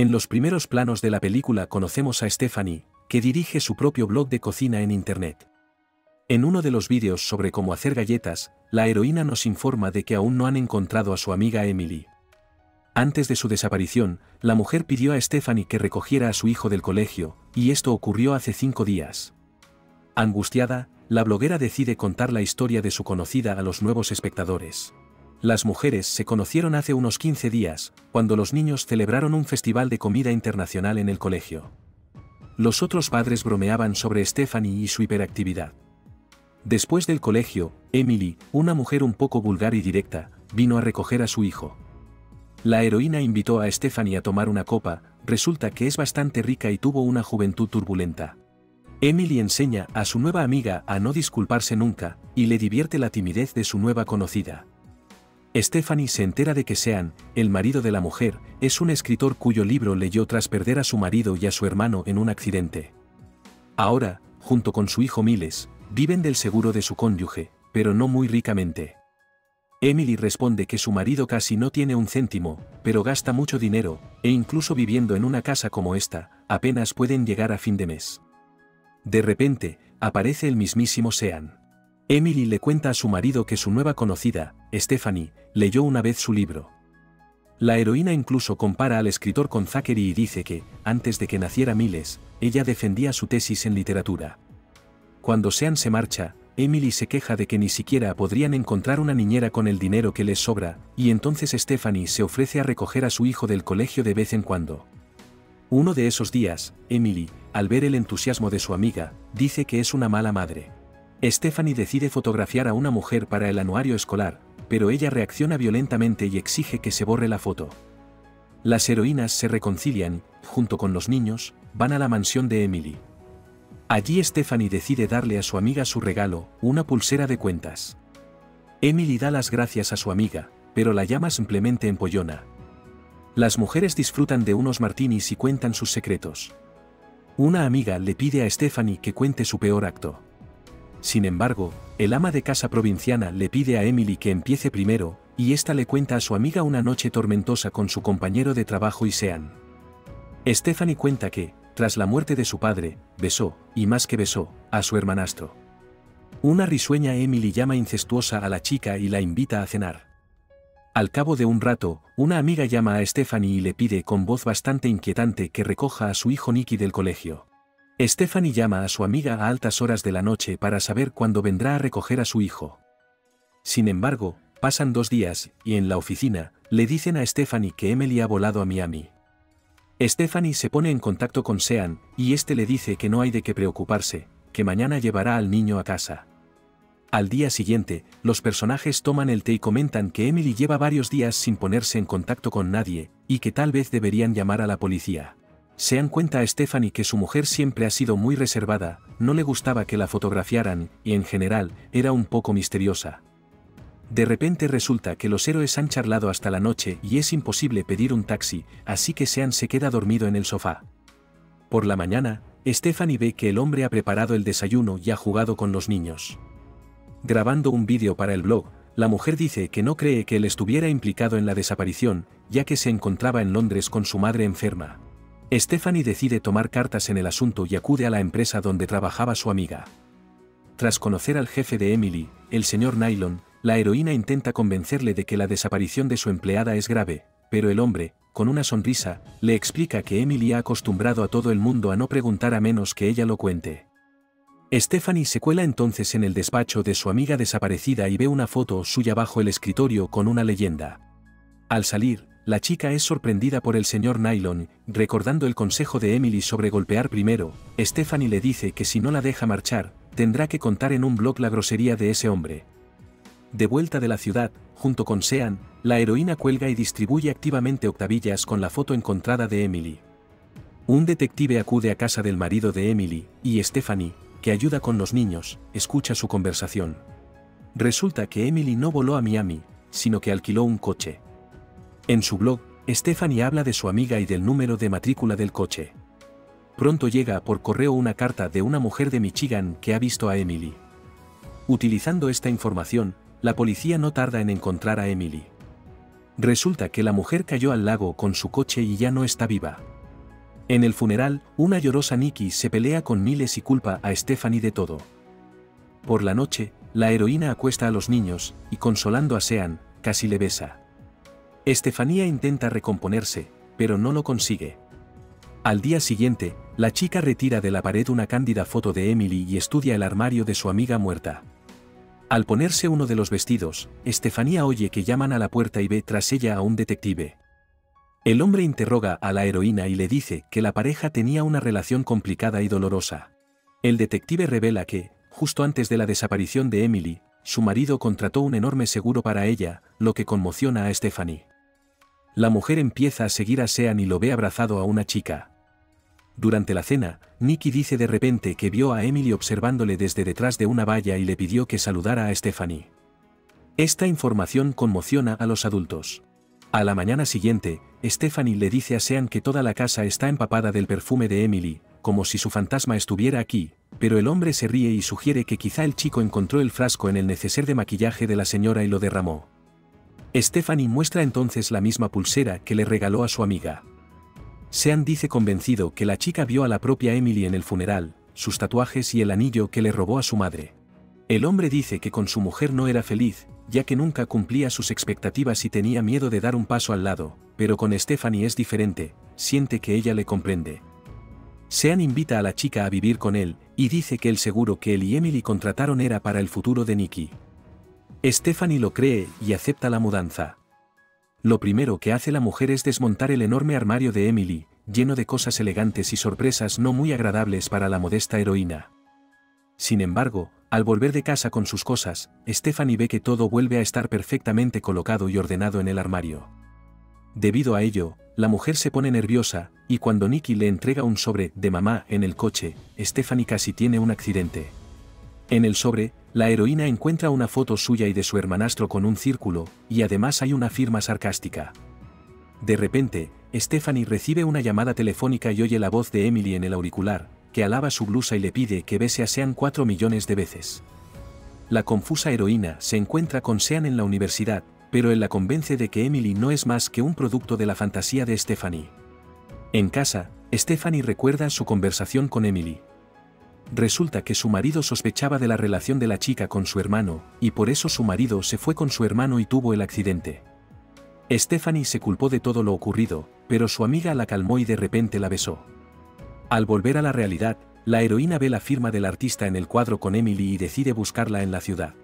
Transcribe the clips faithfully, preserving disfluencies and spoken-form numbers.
En los primeros planos de la película conocemos a Stephanie, que dirige su propio blog de cocina en internet. En uno de los vídeos sobre cómo hacer galletas, la heroína nos informa de que aún no han encontrado a su amiga Emily. Antes de su desaparición, la mujer pidió a Stephanie que recogiera a su hijo del colegio, y esto ocurrió hace cinco días. Angustiada, la bloguera decide contar la historia de su conocida a los nuevos espectadores. Las mujeres se conocieron hace unos quince días, cuando los niños celebraron un festival de comida internacional en el colegio. Los otros padres bromeaban sobre Stephanie y su hiperactividad. Después del colegio, Emily, una mujer un poco vulgar y directa, vino a recoger a su hijo. La heroína invitó a Stephanie a tomar una copa, resulta que es bastante rica y tuvo una juventud turbulenta. Emily enseña a su nueva amiga a no disculparse nunca, y le divierte la timidez de su nueva conocida. Stephanie se entera de que Sean, el marido de la mujer, es un escritor cuyo libro leyó tras perder a su marido y a su hermano en un accidente. Ahora, junto con su hijo Miles, viven del seguro de su cónyuge, pero no muy ricamente. Emily responde que su marido casi no tiene un céntimo, pero gasta mucho dinero, e incluso viviendo en una casa como esta, apenas pueden llegar a fin de mes. De repente, aparece el mismísimo Sean. Emily le cuenta a su marido que su nueva conocida, Stephanie, leyó una vez su libro. La heroína incluso compara al escritor con Zachary y dice que, antes de que naciera Miles, ella defendía su tesis en literatura. Cuando Sean se marcha, Emily se queja de que ni siquiera podrían encontrar una niñera con el dinero que les sobra, y entonces Stephanie se ofrece a recoger a su hijo del colegio de vez en cuando. Uno de esos días, Emily, al ver el entusiasmo de su amiga, dice que es una mala madre. Stephanie decide fotografiar a una mujer para el anuario escolar, pero ella reacciona violentamente y exige que se borre la foto. Las heroínas se reconcilian, junto con los niños, van a la mansión de Emily. Allí Stephanie decide darle a su amiga su regalo, una pulsera de cuentas. Emily da las gracias a su amiga, pero la llama simplemente empollona. Las mujeres disfrutan de unos martinis y cuentan sus secretos. Una amiga le pide a Stephanie que cuente su peor acto. Sin embargo, el ama de casa provinciana le pide a Emily que empiece primero, y ésta le cuenta a su amiga una noche tormentosa con su compañero de trabajo y Sean. Stephanie cuenta que, tras la muerte de su padre, besó, y más que besó, a su hermanastro. Una risueña Emily llama incestuosa a la chica y la invita a cenar. Al cabo de un rato, una amiga llama a Stephanie y le pide con voz bastante inquietante que recoja a su hijo Nicky del colegio. Stephanie llama a su amiga a altas horas de la noche para saber cuándo vendrá a recoger a su hijo. Sin embargo, pasan dos días, y en la oficina, le dicen a Stephanie que Emily ha volado a Miami. Stephanie se pone en contacto con Sean, y este le dice que no hay de qué preocuparse, que mañana llevará al niño a casa. Al día siguiente, los personajes toman el té y comentan que Emily lleva varios días sin ponerse en contacto con nadie, y que tal vez deberían llamar a la policía. Sean cuenta a Stephanie que su mujer siempre ha sido muy reservada, no le gustaba que la fotografiaran, y en general, era un poco misteriosa. De repente resulta que los héroes han charlado hasta la noche y es imposible pedir un taxi, así que Sean se queda dormido en el sofá. Por la mañana, Stephanie ve que el hombre ha preparado el desayuno y ha jugado con los niños. Grabando un vídeo para el blog, la mujer dice que no cree que él estuviera implicado en la desaparición, ya que se encontraba en Londres con su madre enferma. Stephanie decide tomar cartas en el asunto y acude a la empresa donde trabajaba su amiga. Tras conocer al jefe de Emily, el señor Nylon, la heroína intenta convencerle de que la desaparición de su empleada es grave, pero el hombre, con una sonrisa, le explica que Emily ha acostumbrado a todo el mundo a no preguntar a menos que ella lo cuente. Stephanie se cuela entonces en el despacho de su amiga desaparecida y ve una foto suya bajo el escritorio con una leyenda. Al salir, la chica es sorprendida por el señor Nylon, recordando el consejo de Emily sobre golpear primero. Stephanie le dice que si no la deja marchar, tendrá que contar en un blog la grosería de ese hombre. De vuelta de la ciudad, junto con Sean, la heroína cuelga y distribuye activamente octavillas con la foto encontrada de Emily. Un detective acude a casa del marido de Emily, y Stephanie, que ayuda con los niños, escucha su conversación. Resulta que Emily no voló a Miami, sino que alquiló un coche. En su blog, Stephanie habla de su amiga y del número de matrícula del coche. Pronto llega por correo una carta de una mujer de Michigan que ha visto a Emily. Utilizando esta información, la policía no tarda en encontrar a Emily. Resulta que la mujer cayó al lago con su coche y ya no está viva. En el funeral, una llorosa Nicky se pelea con Miles y culpa a Stephanie de todo. Por la noche, la heroína acuesta a los niños, y consolando a Sean, casi le besa. Stephanie intenta recomponerse, pero no lo consigue. Al día siguiente, la chica retira de la pared una cándida foto de Emily y estudia el armario de su amiga muerta. Al ponerse uno de los vestidos, Stephanie oye que llaman a la puerta y ve tras ella a un detective. El hombre interroga a la heroína y le dice que la pareja tenía una relación complicada y dolorosa. El detective revela que, justo antes de la desaparición de Emily, su marido contrató un enorme seguro para ella, lo que conmociona a Stephanie. La mujer empieza a seguir a Sean y lo ve abrazado a una chica. Durante la cena, Nicky dice de repente que vio a Emily observándole desde detrás de una valla y le pidió que saludara a Stephanie. Esta información conmociona a los adultos. A la mañana siguiente, Stephanie le dice a Sean que toda la casa está empapada del perfume de Emily, como si su fantasma estuviera aquí, pero el hombre se ríe y sugiere que quizá el chico encontró el frasco en el neceser de maquillaje de la señora y lo derramó. Stephanie muestra entonces la misma pulsera que le regaló a su amiga. Sean dice convencido que la chica vio a la propia Emily en el funeral, sus tatuajes y el anillo que le robó a su madre. El hombre dice que con su mujer no era feliz, ya que nunca cumplía sus expectativas y tenía miedo de dar un paso al lado, pero con Stephanie es diferente, siente que ella le comprende. Sean invita a la chica a vivir con él, y dice que el seguro que él y Emily contrataron era para el futuro de Nicky. Stephanie lo cree y acepta la mudanza. Lo primero que hace la mujer es desmontar el enorme armario de Emily, lleno de cosas elegantes y sorpresas no muy agradables para la modesta heroína. Sin embargo, al volver de casa con sus cosas, Stephanie ve que todo vuelve a estar perfectamente colocado y ordenado en el armario. Debido a ello, la mujer se pone nerviosa, y cuando Nicky le entrega un sobre de mamá en el coche, Stephanie casi tiene un accidente. En el sobre, la heroína encuentra una foto suya y de su hermanastro con un círculo, y además hay una firma sarcástica. De repente, Stephanie recibe una llamada telefónica y oye la voz de Emily en el auricular, que alaba su blusa y le pide que bese a Sean cuatro millones de veces. La confusa heroína se encuentra con Sean en la universidad, pero él la convence de que Emily no es más que un producto de la fantasía de Stephanie. En casa, Stephanie recuerda su conversación con Emily. Resulta que su marido sospechaba de la relación de la chica con su hermano, y por eso su marido se fue con su hermano y tuvo el accidente. Stephanie se culpó de todo lo ocurrido, pero su amiga la calmó y de repente la besó. Al volver a la realidad, la heroína ve la firma del artista en el cuadro con Emily y decide buscarla en la ciudad.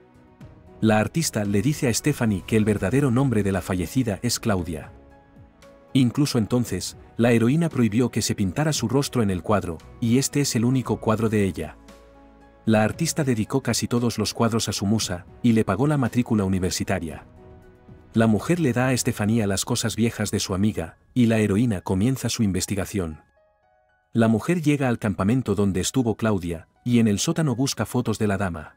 La artista le dice a Stephanie que el verdadero nombre de la fallecida es Claudia. Incluso entonces, la heroína prohibió que se pintara su rostro en el cuadro, y este es el único cuadro de ella. La artista dedicó casi todos los cuadros a su musa, y le pagó la matrícula universitaria. La mujer le da a Stephanie las cosas viejas de su amiga, y la heroína comienza su investigación. La mujer llega al campamento donde estuvo Claudia, y en el sótano busca fotos de la dama.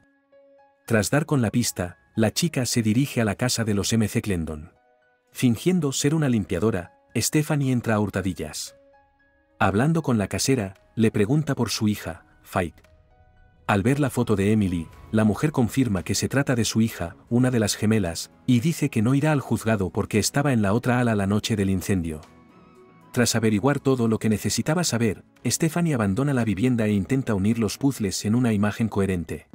Tras dar con la pista, la chica se dirige a la casa de los McClendon. Fingiendo ser una limpiadora, Stephanie entra a hurtadillas. Hablando con la casera, le pregunta por su hija, Faith. Al ver la foto de Emily, la mujer confirma que se trata de su hija, una de las gemelas, y dice que no irá al juzgado porque estaba en la otra ala la noche del incendio. Tras averiguar todo lo que necesitaba saber, Stephanie abandona la vivienda e intenta unir los puzzles en una imagen coherente.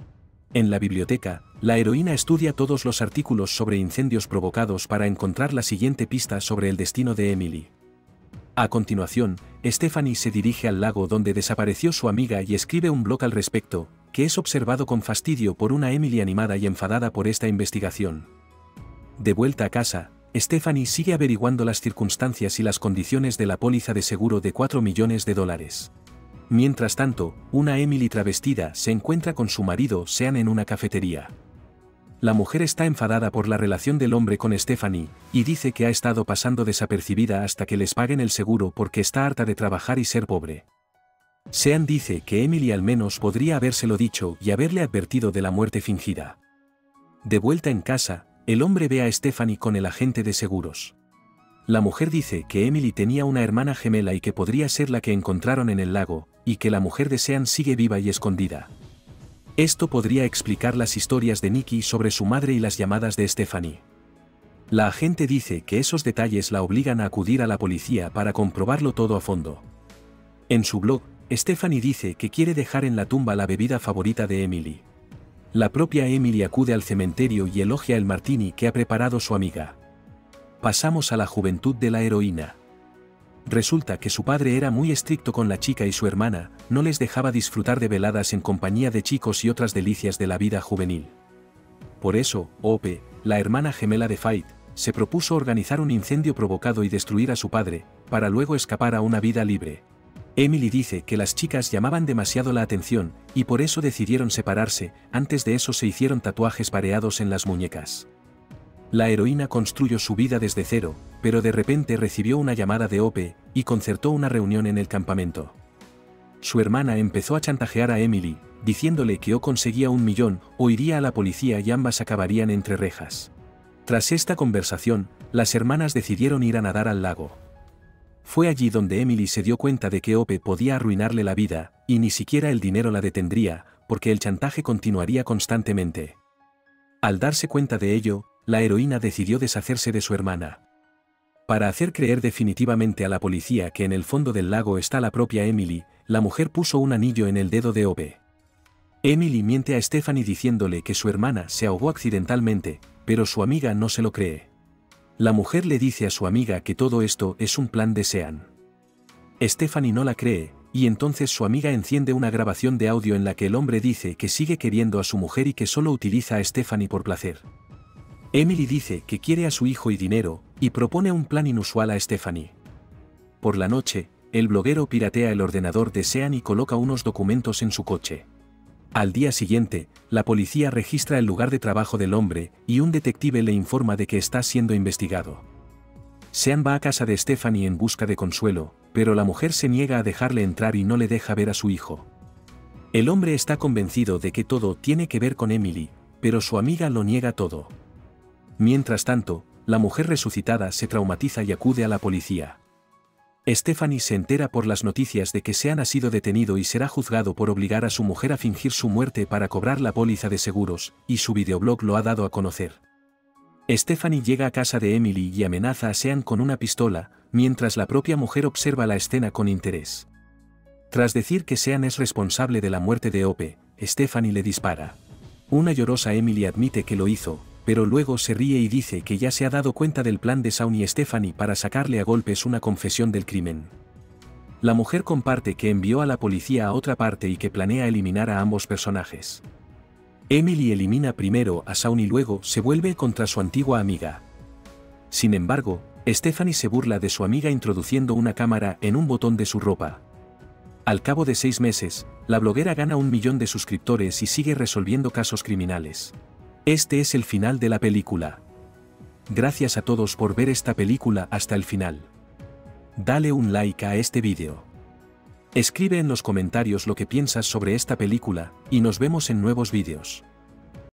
En la biblioteca, la heroína estudia todos los artículos sobre incendios provocados para encontrar la siguiente pista sobre el destino de Emily. A continuación, Stephanie se dirige al lago donde desapareció su amiga y escribe un blog al respecto, que es observado con fastidio por una Emily animada y enfadada por esta investigación. De vuelta a casa, Stephanie sigue averiguando las circunstancias y las condiciones de la póliza de seguro de cuatro millones de dólares. Mientras tanto, una Emily travestida se encuentra con su marido Sean en una cafetería. La mujer está enfadada por la relación del hombre con Stephanie, y dice que ha estado pasando desapercibida hasta que les paguen el seguro porque está harta de trabajar y ser pobre. Sean dice que Emily al menos podría habérselo dicho y haberle advertido de la muerte fingida. De vuelta en casa, el hombre ve a Stephanie con el agente de seguros. La mujer dice que Emily tenía una hermana gemela y que podría ser la que encontraron en el lago, y que la mujer de Sean sigue viva y escondida. Esto podría explicar las historias de Nicky sobre su madre y las llamadas de Stephanie. La agente dice que esos detalles la obligan a acudir a la policía para comprobarlo todo a fondo. En su blog, Stephanie dice que quiere dejar en la tumba la bebida favorita de Emily. La propia Emily acude al cementerio y elogia el martini que ha preparado su amiga. Pasamos a la juventud de la heroína. Resulta que su padre era muy estricto con la chica y su hermana, no les dejaba disfrutar de veladas en compañía de chicos y otras delicias de la vida juvenil. Por eso, Hope, la hermana gemela de Faith, se propuso organizar un incendio provocado y destruir a su padre, para luego escapar a una vida libre. Emily dice que las chicas llamaban demasiado la atención, y por eso decidieron separarse, antes de eso se hicieron tatuajes pareados en las muñecas. La heroína construyó su vida desde cero, pero de repente recibió una llamada de Hope, y concertó una reunión en el campamento. Su hermana empezó a chantajear a Emily, diciéndole que o conseguía un millón, o iría a la policía y ambas acabarían entre rejas. Tras esta conversación, las hermanas decidieron ir a nadar al lago. Fue allí donde Emily se dio cuenta de que Hope podía arruinarle la vida, y ni siquiera el dinero la detendría, porque el chantaje continuaría constantemente. Al darse cuenta de ello, la heroína decidió deshacerse de su hermana. Para hacer creer definitivamente a la policía que en el fondo del lago está la propia Emily, la mujer puso un anillo en el dedo de Hope. Emily miente a Stephanie diciéndole que su hermana se ahogó accidentalmente, pero su amiga no se lo cree. La mujer le dice a su amiga que todo esto es un plan de Sean. Stephanie no la cree, y entonces su amiga enciende una grabación de audio en la que el hombre dice que sigue queriendo a su mujer y que solo utiliza a Stephanie por placer. Emily dice que quiere a su hijo y dinero, y propone un plan inusual a Stephanie. Por la noche, el bloguero piratea el ordenador de Sean y coloca unos documentos en su coche. Al día siguiente, la policía registra el lugar de trabajo del hombre, y un detective le informa de que está siendo investigado. Sean va a casa de Stephanie en busca de consuelo, pero la mujer se niega a dejarle entrar y no le deja ver a su hijo. El hombre está convencido de que todo tiene que ver con Emily, pero su amiga lo niega todo. Mientras tanto, la mujer resucitada se traumatiza y acude a la policía. Stephanie se entera por las noticias de que Sean ha sido detenido y será juzgado por obligar a su mujer a fingir su muerte para cobrar la póliza de seguros, y su videoblog lo ha dado a conocer. Stephanie llega a casa de Emily y amenaza a Sean con una pistola, mientras la propia mujer observa la escena con interés. Tras decir que Sean es responsable de la muerte de Hope, Stephanie le dispara. Una llorosa Emily admite que lo hizo, pero luego se ríe y dice que ya se ha dado cuenta del plan de Sean y Stephanie para sacarle a golpes una confesión del crimen. La mujer comparte que envió a la policía a otra parte y que planea eliminar a ambos personajes. Emily elimina primero a Sean y luego se vuelve contra su antigua amiga. Sin embargo, Stephanie se burla de su amiga introduciendo una cámara en un botón de su ropa. Al cabo de seis meses, la bloguera gana un millón de suscriptores y sigue resolviendo casos criminales. Este es el final de la película. Gracias a todos por ver esta película hasta el final. Dale un like a este vídeo. Escribe en los comentarios lo que piensas sobre esta película, y nos vemos en nuevos vídeos.